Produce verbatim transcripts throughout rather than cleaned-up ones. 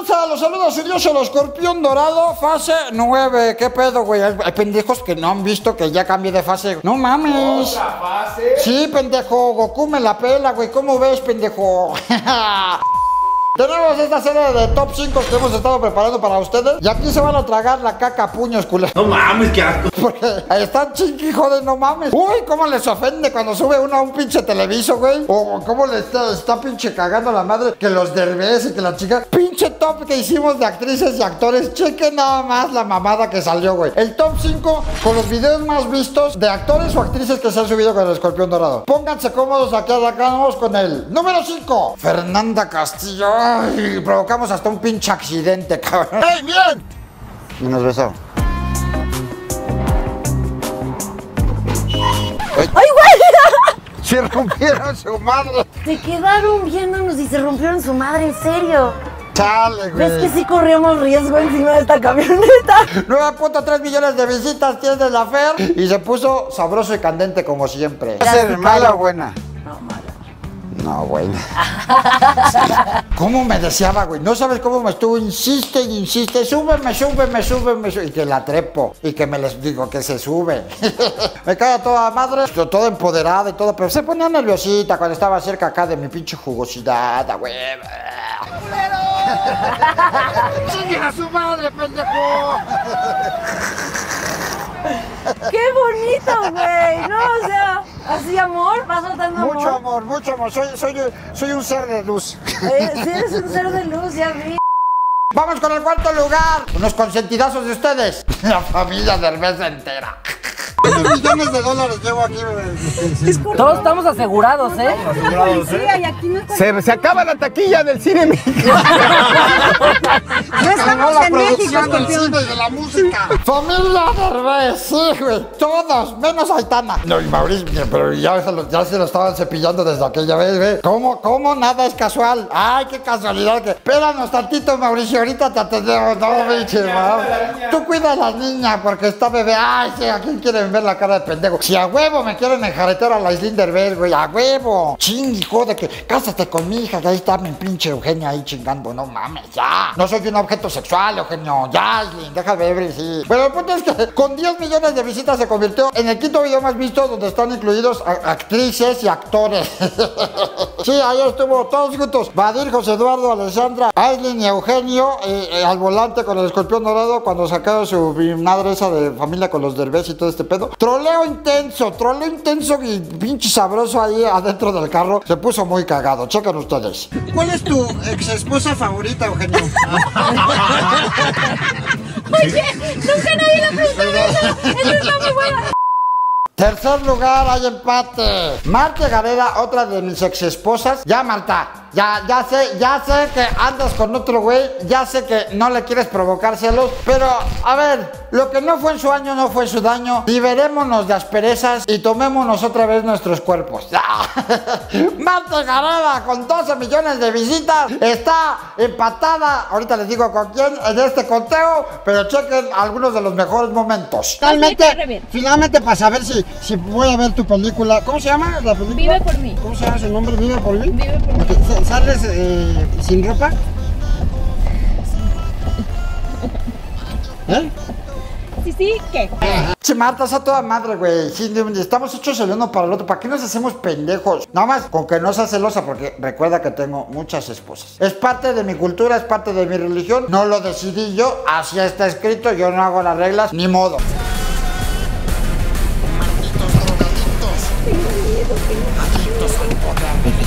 raza, los saludos seriosos al Escorpión Dorado, fase nueve. ¿Qué pedo, güey? Hay pendejos que no han visto que ya cambié de fase. No mames. ¿Otra fase? Sí, pendejo. Goku me la pela, güey. ¿Cómo ves, pendejo? Tenemos esta serie de top cinco que hemos estado preparando para ustedes. Y aquí se van a tragar la caca a puños, culeros. No mames, qué asco. Porque ahí están chingue, joder, no mames. Uy, cómo les ofende cuando sube uno a un pinche televiso, güey. O cómo le está, está pinche cagando la madre que los Derbez y que la chica. Pinche top que hicimos de actrices y actores. Chequen nada más la mamada que salió, güey. El top cinco con los videos más vistos de actores o actrices que se han subido con el Escorpión Dorado. Pónganse cómodos, aquí arrancamos con el número cinco. Fernanda Castillo. Ay, provocamos hasta un pinche accidente, cabrón. ¡Ey, bien! Y nos besó. ¡Ay, güey! Se rompieron su madre. Se quedaron viéndonos y se rompieron su madre, en serio. Chale, güey. ¿Ves que sí corríamos riesgo encima de esta camioneta? nueve punto tres millones de visitas tiene la Fer. Y se puso sabroso y candente como siempre. ¿Va a ser mala o buena? No, mala. No, güey. ¿Cómo me deseaba, güey? No sabes cómo me estuvo. Insiste y insiste. Súbeme, súbeme, súbeme, súbeme. Y que la trepo. Y que me les digo que se sube. Me cae toda madre. Toda empoderada y todo. Pero se ponía nerviosita cuando estaba cerca acá de mi pinche jugosidad, güey. ¡Chinguen a su madre, pendejo! ¡Qué bonito, güey! No, o sea, así amor, va soltando amor. Mucho amor, mucho amor. Soy, soy, soy un ser de luz. Eh, sí, eres un ser de luz, ya vi. Vamos con el cuarto lugar. Unos consentidazos de ustedes. La familia Derbez entera. Millones de dólares llevo aquí. Todos estamos asegurados, ¿eh? Estamos asegurados, ¿eh? Se, se acaba la taquilla del cine mexicano. No estamos en México, del cine y de la música. Familia Derbez, sí, güey. Todos, menos Aitana. No, y Mauricio, pero ya se, lo, ya se lo estaban cepillando desde aquella vez, güey. ¿Cómo, cómo nada es casual? Ay, qué casualidad. Que... Espéranos tantito, Mauricio, ahorita te atendemos. No, biche, tú cuida a la niña porque está bebé. Ay, sí, ¿a quién quieren ver la cara de pendejo? Si a huevo me quieren enjaretar a la Aislinn Derbez, güey, a huevo. Ching, hijo de que, cásate con mi hija, que ahí está mi pinche Eugenia ahí chingando, no mames, ya. No soy un objeto sexual, Eugenio, ya, Aislinn, deja de ver, sí. Bueno, el punto es que con diez millones de visitas se convirtió en el quinto video más visto donde están incluidos actrices y actores. Sí, ahí estuvo todos juntos. Vadhir, José Eduardo, Alessandra, Aislinn y Eugenio eh, eh, al volante con el Escorpión Dorado cuando sacaron su madre esa de familia con los Derbez y todo este pedo. Troleo intenso, troleo intenso y pinche sabroso ahí adentro del carro. Se puso muy cagado, chequen ustedes. ¿Cuál es tu ex esposa favorita, Eugenio? Oye, nunca nadie lo preguntó. Eso está muy buena. Tercer lugar, hay empate. Marta Gaveda, otra de mis ex esposas. Ya, Marta, ya, ya sé, ya sé que andas con otro güey. Ya sé que no le quieres provocar celos. Pero, a ver, lo que no fue en su año, no fue en su daño. Liberémonos de asperezas y tomémonos otra vez nuestros cuerpos. Marta Higareda, con doce millones de visitas, está empatada. Ahorita les digo con quién en este conteo, pero chequen algunos de los mejores momentos. Finalmente, finalmente para saber si... Si voy a ver tu película. ¿Cómo se llama la película? Vive por mí. ¿Cómo se llama su nombre? ¿Vive por mí? Vive por mí. ¿Sales eh, sin ropa? ¿Eh? Sí, sí, ¿qué? Che, Marta, está toda madre, güey. Sí, estamos hechos el uno para el otro. ¿Para qué nos hacemos pendejos? Nada más con que no sea celosa, porque recuerda que tengo muchas esposas. Es parte de mi cultura, es parte de mi religión. No lo decidí yo, así está escrito. Yo no hago las reglas, ni modo.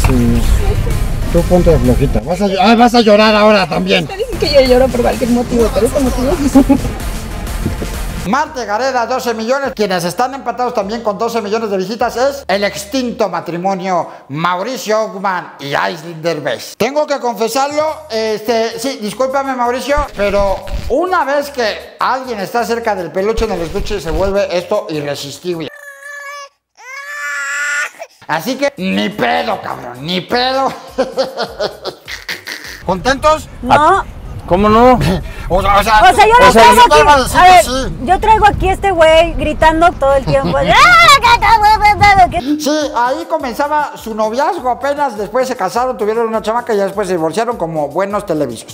Sí. Tú ponte de flojita. Vas a, ah, vas a llorar ahora también. Ustedes dicen que yo lloro por cualquier motivo, pero este motivo... Marta Higareda, doce millones. Quienes están empatados también con doce millones de visitas es el extinto matrimonio Mauricio Ochmann y Aislinn Derbez. Tengo que confesarlo, este, sí, discúlpame, Mauricio, pero una vez que alguien está cerca del peluche en el estuche, se vuelve esto irresistible. Así que, ni pedo, cabrón, ni pedo. ¿Contentos? No. ¿Cómo no? O sea, o sea, o sea yo lo o sea, traigo yo aquí. A ver, sí. Yo traigo aquí a este güey gritando todo el tiempo. Sí, ahí comenzaba su noviazgo apenas. Después se casaron, tuvieron una chamaca y ya después se divorciaron como buenos televisos.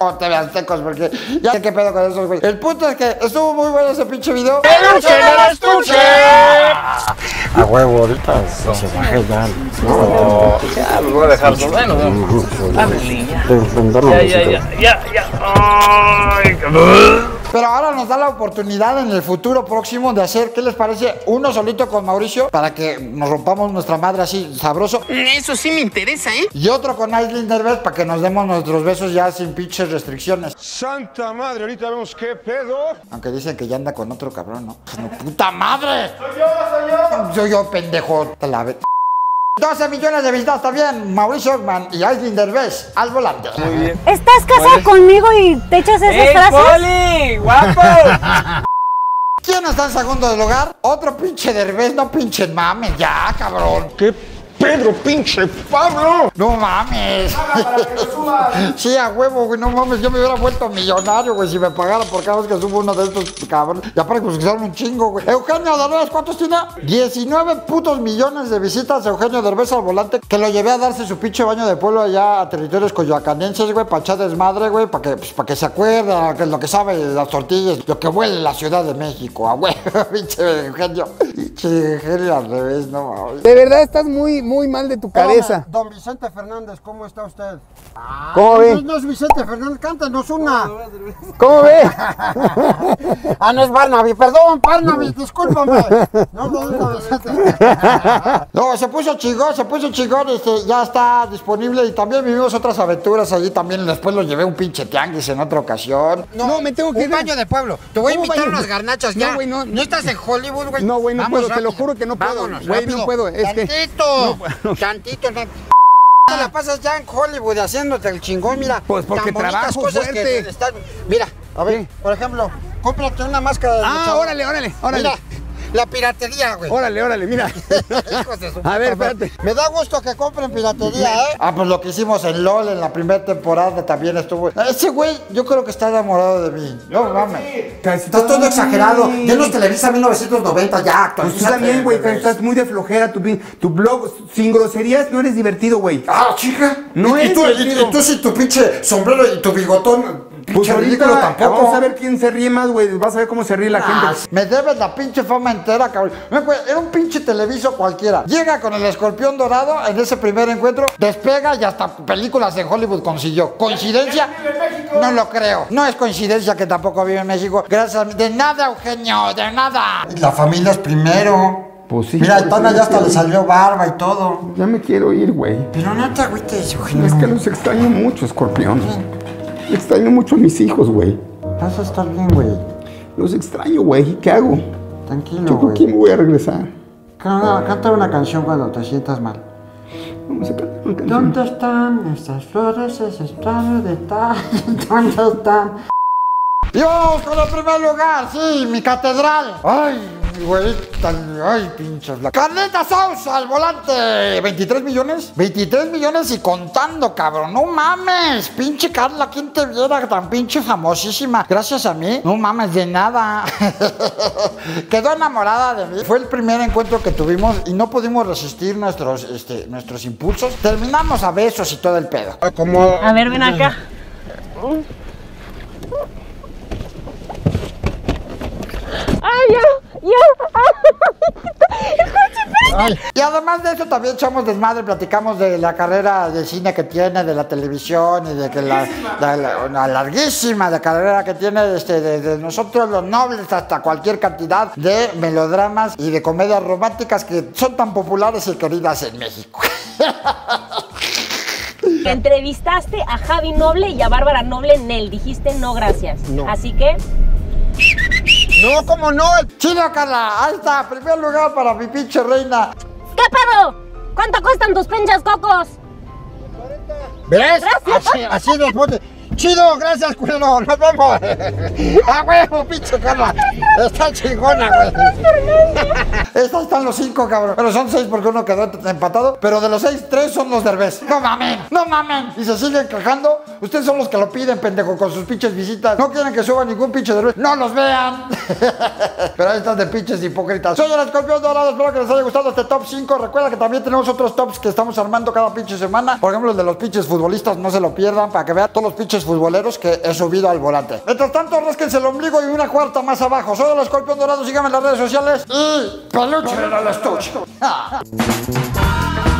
O teleaztecos, porque ya sé qué pedo con esos güeyes. El punto es que estuvo muy bueno ese pinche video. ¡Peluche en el estuche! A huevo, ahorita no se baje ya. No, ya los voy a dejar solo. Bueno, no. Ya, ya, ya. Ya, ya. Ay, pero ahora nos da la oportunidad en el futuro próximo de hacer, ¿qué les parece? Uno solito con Mauricio para que nos rompamos nuestra madre así sabroso. Eso sí me interesa, ¿eh? Y otro con Aislinn Derbez para que nos demos nuestros besos ya sin pinches restricciones. Santa madre, ahorita vemos qué pedo. Aunque dicen que ya anda con otro cabrón, ¿no? ¡No, puta madre! ¡Soy yo, soy yo! Soy yo, pendejo. Te la ve. doce millones de visitas también, Mauricio Ochmann y Aislinn Derbez al volante. Muy bien. ¿Estás casado conmigo y te echas esas ¡Ey, frases? Poli, guapo! ¿Quién está en segundo lugar? Otro pinche Derbez, no pinches mames, ya, cabrón. ¿Qué Pedro, pinche Pablo? No mames. Paga para que lo subas. Sí, a huevo, güey, no mames, yo me hubiera vuelto millonario, güey, si me pagara por cada vez que subo uno de estos cabrones. Ya para que se usaron un chingo, güey. Eugenio Derbez, ¿cuántos tiene? diecinueve putos millones de visitas de Eugenio Derbez al volante, que lo llevé a darse su pinche baño de pueblo allá a territorios coyoacanenses, güey, para echar desmadre, güey, para que, pues, pa que se acuerda, que es lo que sabe las tortillas, lo que huele la Ciudad de México, a huevo, pinche Eugenio. Pinche Eugenio al revés, no mames. De verdad estás muy, muy mal de tu cabeza. Don Vicente Fernández, ¿cómo está usted? Ah, ¿Cómo ve? No, no es Vicente Fernández, cántanos una. ¿Cómo ve? Ah, no es Barnaby, perdón, Barnaby, discúlpame. No, no, no, Vicente. No, se puso chingón, se puso chingón, este, ya está disponible y también vivimos otras aventuras allí también. Después lo llevé un pinche tianguis en otra ocasión. No, no me tengo que ir. Un baño de pueblo. Te voy a invitar unas garnachas ya. No, güey, no. No estás en Hollywood, güey. No, güey, no puedo, te lo juro que no puedo. Güey, no puedo. Es que... Tantito, no. Te la pasas ya en Hollywood haciéndote el chingón, mira. Pues porque trabajo cosas fuerte. Que están... Mira, a ver, ¿qué? Por ejemplo, cómprate una máscara de ah, luchador. órale, órale, órale. Mira, la piratería, güey. Órale, órale, mira. Hijos de su puta, a ver, espérate. Me da gusto que compren piratería, ¿eh? Ah, pues lo que hicimos en LOL en la primera temporada también estuvo... Ese güey, yo creo que está enamorado de mí. No, no mames. Sí. Estás todo exagerado. Ya nos Televisa mil novecientos noventa, ya. Pues tú también, güey. Estás muy de flojera. Tu, tu blog, sin groserías, no eres divertido, güey. Ah, chica. No eres divertido. Y tú sin tu pinche sombrero y tu bigotón... Pues ahorita tampoco. Vamos a ver quién se ríe más, güey. Vas a ver cómo se ríe la ah, gente. Me debes la pinche fama entera, cabrón. Era un pinche televiso cualquiera. Llega con el Escorpión Dorado en ese primer encuentro, despega y hasta películas de Hollywood consiguió. ¿Coincidencia? No lo creo. No es coincidencia que tampoco vive en México. Gracias a mí. De nada, Eugenio, de nada. La familia es primero. Pues sí, mira, Aitana ya hasta le salió barba y todo. Ya me quiero ir, güey. Pero no te agüites, Eugenio. Es que los extraño mucho, Escorpión. Extraño mucho a mis hijos, güey. Vas a estar bien, güey. Los extraño, güey. ¿Qué hago? Tranquilo, güey. Yo creo que me voy a regresar. Canta una canción cuando te sientas mal. Vamos a cantar una canción. ¿Dónde están estas flores, ese extraño detalle? ¿Dónde están? ¡Dios, con el primer lugar! ¡Sí, mi catedral! ¡Ay! Güerita, ay, pinches la Karla Souza al volante. veintitrés millones. veintitrés millones y contando, cabrón. No mames. Pinche Karla, ¿quién te viera tan pinche famosísima? Gracias a mí. No mames, de nada. Quedó enamorada de mí. Fue el primer encuentro que tuvimos y no pudimos resistir nuestros, este, nuestros impulsos. Terminamos a besos y todo el pedo. Como... A ver, ven acá. Ay, ya. Ay. Y además de eso también echamos desmadre, platicamos de la carrera de cine que tiene, de la televisión y de que la, la, la una larguísima de carrera que tiene este, de, de nosotros los nobles hasta cualquier cantidad de melodramas y de comedias románticas que son tan populares y queridas en México. Entrevistaste a Javi Noble y a Bárbara Noble Nel, dijiste no gracias, no. Así que... No, ¿cómo no? Chile, Karla, ahí está, primer lugar para mi pinche reina. ¿Qué pedo? ¿Cuánto cuestan tus pinches cocos? cuarenta. ¿Ves? Gracias. Así, así nos pone. Chido, gracias, cuero, nos vemos. A huevo, pinche Karla. Está chingona, güey. Estos están los cinco, cabrón. Pero son seis porque uno quedó empatado. Pero de los seis, tres son los Derbez. No mamen, no mamen. Y se siguen quejando. Ustedes son los que lo piden, pendejo, con sus pinches visitas. No quieren que suba ningún pinche Derbez. No los vean. Pero ahí están de pinches hipócritas. Soy el Escorpión Dorado. Espero que les haya gustado este top cinco. Recuerda que también tenemos otros tops que estamos armando cada pinche semana. Por ejemplo, el de los pinches futbolistas. No se lo pierdan para que vean todos los pinches futboleros que he subido al volante. Mientras tanto, rásquense el ombligo y una cuarta más abajo. Soy el Escorpión Dorado. Síganme en las redes sociales. Y... peluche. Peluche. Ah.